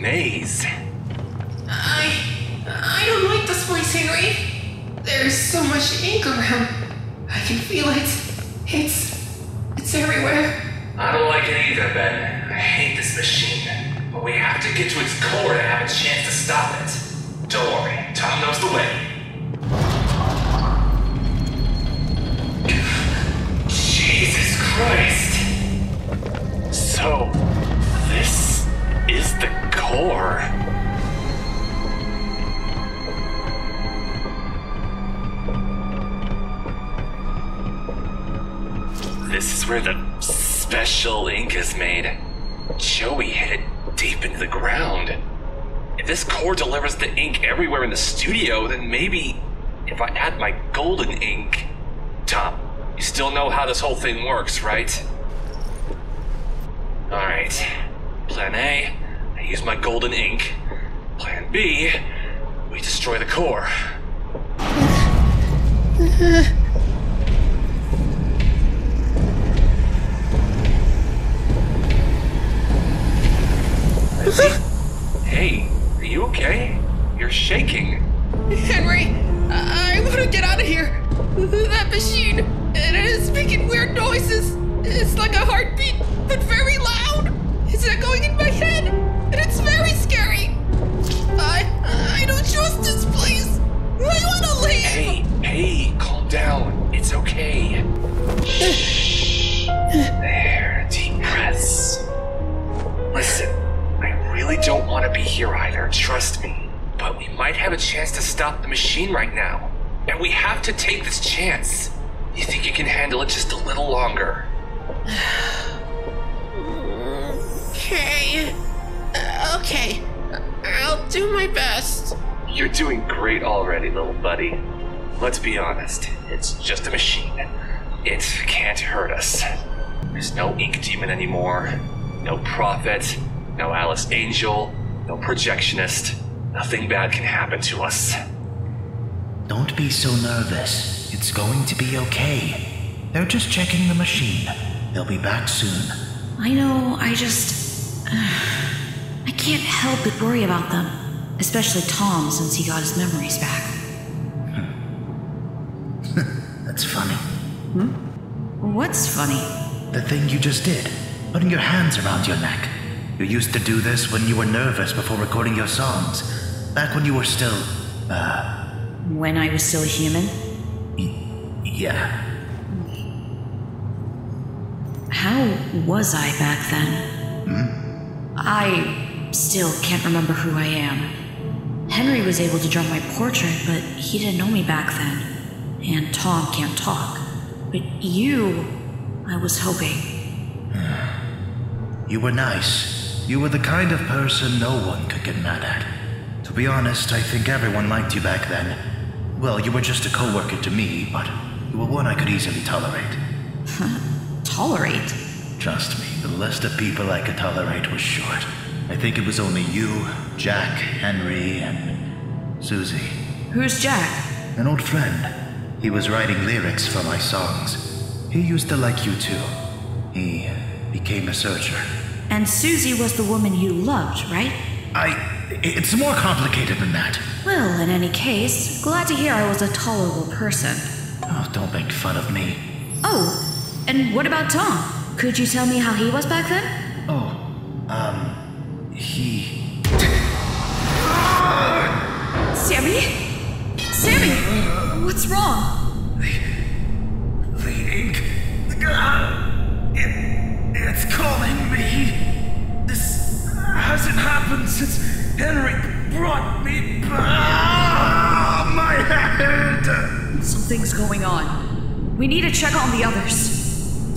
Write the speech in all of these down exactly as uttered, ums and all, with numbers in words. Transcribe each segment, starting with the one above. maze. I... I don't like this place, Henry. There's so much ink around. I can feel it. It's... it's everywhere. I don't like it either, Ben. I hate this machine. But we have to get to its core to have a chance to stop it. Don't worry, Tom knows the way. Jesus Christ! So, this is the core. This is where the special ink is made. Joey hid it deep into the ground. If this core delivers the ink everywhere in the studio, then maybe if I add my golden ink... Tom, you still know how this whole thing works, right? Alright. Plan A, I use my golden ink. Plan B, we destroy the core. Hey, are you okay? You're shaking. Henry, I, I want to get out of here. That machine, it is making weird noises. It's like a heartbeat, but very loud. It's echoing in my head, and it's very scary. I, I don't trust this place. I want to leave. Hey, hey, calm down. It's okay. Shh. There, deep breaths. Listen. I really don't want to be here either, trust me. But we might have a chance to stop the machine right now. And we have to take this chance. You think you can handle it just a little longer? Okay. Uh, okay. I'll do my best. You're doing great already, little buddy. Let's be honest, it's just a machine. It can't hurt us. There's no ink demon anymore, no prophet. No Alice Angel, no projectionist. Nothing bad can happen to us. Don't be so nervous. It's going to be okay. They're just checking the machine. They'll be back soon. I know, I just... Uh, I can't help but worry about them. Especially Tom, since he got his memories back. Hmm. That's funny. Hmm? What's funny? The thing you just did. Putting your hands around your neck. You used to do this when you were nervous before recording your songs. Back when you were still, uh... When I was still a human? Yeah. How was I back then? Hmm? I still can't remember who I am. Henry was able to draw my portrait, but he didn't know me back then. And Tom can't talk. But you... I was hoping. You were nice. You were the kind of person no one could get mad at. To be honest, I think everyone liked you back then. Well, you were just a co-worker to me, but you were one I could easily tolerate. Tolerate? Trust me, the list of people I could tolerate was short. I think it was only you, Jack, Henry, and Susie. Who's Jack? An old friend. He was writing lyrics for my songs. He used to like you too. He became a searcher. And Susie was the woman you loved, right? I... It's more complicated than that. Well, in any case, glad to hear I was a tolerable person. Oh, don't make fun of me. Oh, and what about Tom? Could you tell me how he was back then? Oh, um... he... Sammy? Sammy! What's wrong? The... the ink... It... It's calling me. This hasn't happened since Henry brought me back. Ah, my head! Something's going on. We need to check on the others.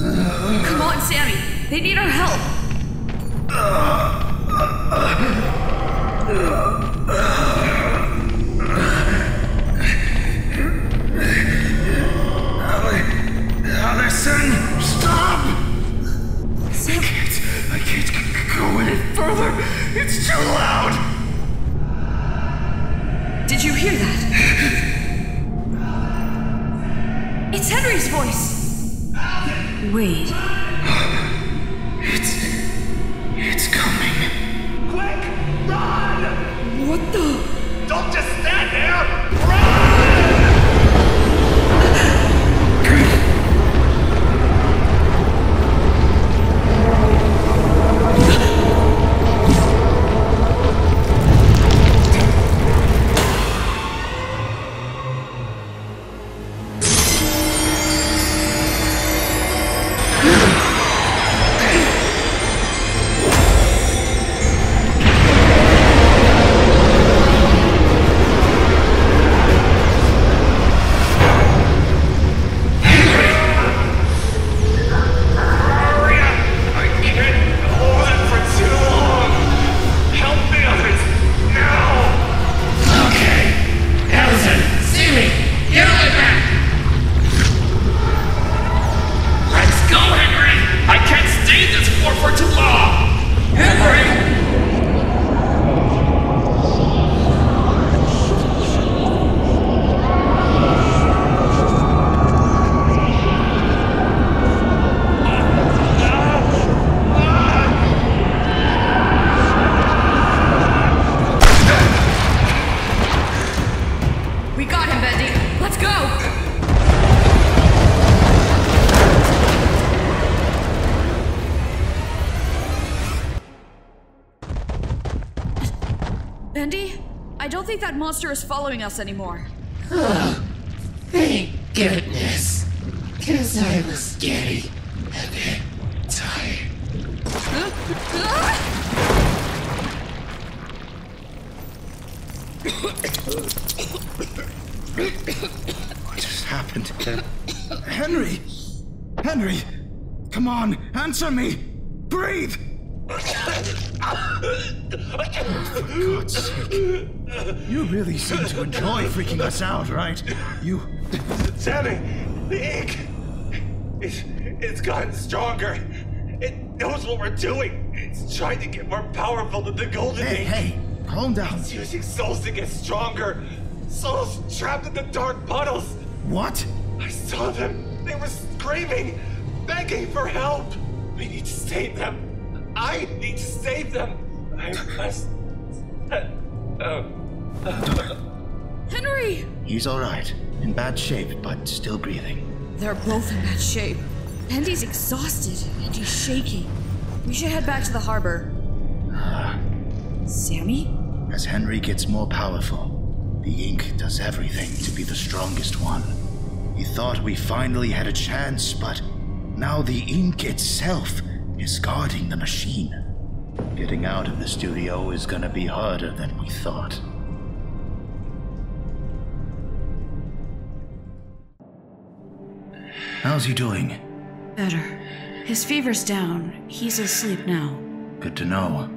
Uh, Come on, Sammy. They need our help. Uh, uh, uh, uh, uh, uh, Allison, stop! I can't, I can't go any further. It's too loud. Did you hear that? It's Henry's voice. Wait. It's, it's coming. Quick, run! What the? Don't just stand there! Bendy, I don't think that monster is following us anymore. Oh, thank goodness. Because I was getting a bit tired. What just happened? Henry! Henry! Come on, answer me! Breathe! For God's sake. You really seem to enjoy freaking us out, right? You... Sammy! The ink! It's, it's gotten stronger. It knows what we're doing. It's trying to get more powerful than the golden hey, ink. Hey, calm down. It's using souls to get stronger. Souls trapped in the dark puddles. What? I saw them. They were screaming, begging for help. We need to save them. I need to save them! I must... Henry! He's alright. In bad shape, but still breathing. They're both in bad shape. Bendy's exhausted, and he's shaky. We should head back to the harbor. Uh, Sammy? As Henry gets more powerful, the ink does everything to be the strongest one. He thought we finally had a chance, but now the ink itself is guarding the machine. Getting out of the studio is gonna be harder than we thought. How's he doing? Better. His fever's down. He's asleep now. Good to know.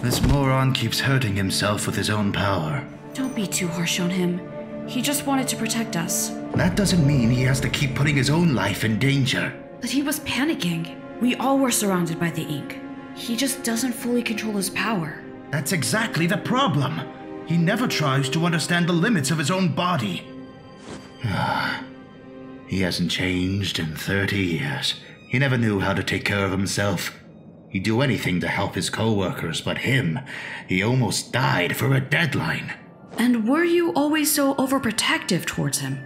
This moron keeps hurting himself with his own power. Don't be too harsh on him. He just wanted to protect us. That doesn't mean he has to keep putting his own life in danger. But he was panicking. We all were surrounded by the ink. He just doesn't fully control his power. That's exactly the problem. He never tries to understand the limits of his own body. He hasn't changed in thirty years. He never knew how to take care of himself. He'd do anything to help his co-workers, but him, he almost died for a deadline. And were you always so overprotective towards him?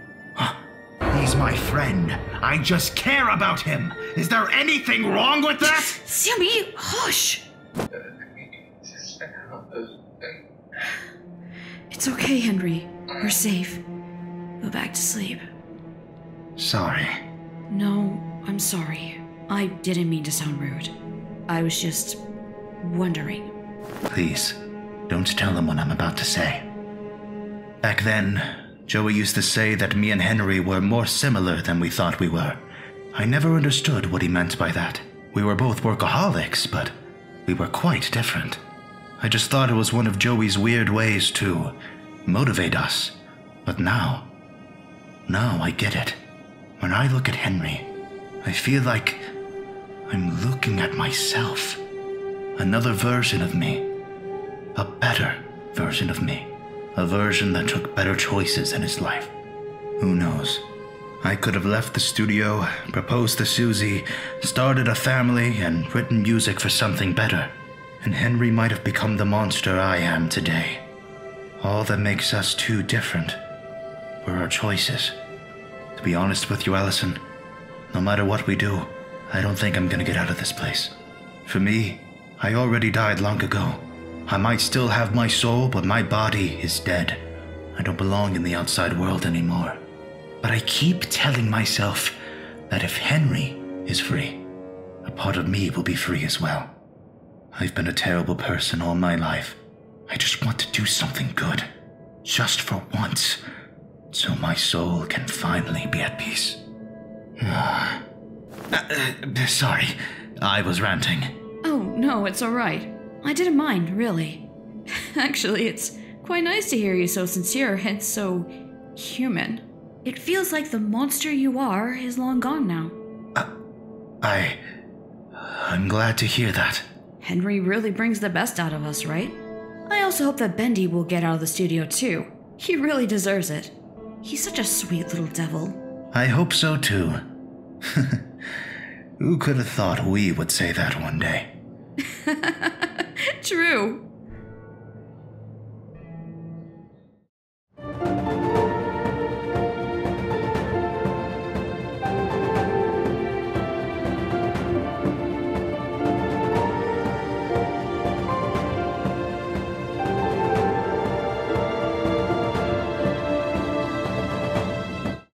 He's my friend. I just care about him. Is there anything wrong with that? Sammy, hush. It's okay, Henry. We're safe. Go back to sleep. Sorry. No, I'm sorry. I didn't mean to sound rude. I was just wondering. Please, don't tell them what I'm about to say. Back then, Joey used to say that me and Henry were more similar than we thought we were. I never understood what he meant by that. We were both workaholics, but we were quite different. I just thought it was one of Joey's weird ways to motivate us. But now, now I get it. When I look at Henry, I feel like I'm looking at myself. Another version of me. A better version of me. A version that took better choices in his life. Who knows? I could have left the studio, proposed to Susie, started a family, and written music for something better. And Henry might have become the monster I am today. All that makes us two different were our choices. To be honest with you, Allison, no matter what we do, I don't think I'm gonna get out of this place. For me, I already died long ago. I might still have my soul, but my body is dead. I don't belong in the outside world anymore. But I keep telling myself that if Henry is free, a part of me will be free as well. I've been a terrible person all my life. I just want to do something good, just for once, so my soul can finally be at peace. uh, uh, sorry, I was ranting. Oh, no, it's all right. I didn't mind, really. Actually, it's quite nice to hear you so sincere and so human. It feels like the monster you are is long gone now. Uh, I... I'm glad to hear that. Henry really brings the best out of us, right? I also hope that Bendy will get out of the studio too. He really deserves it. He's such a sweet little devil. I hope so too. Who could have thought we would say that one day? True.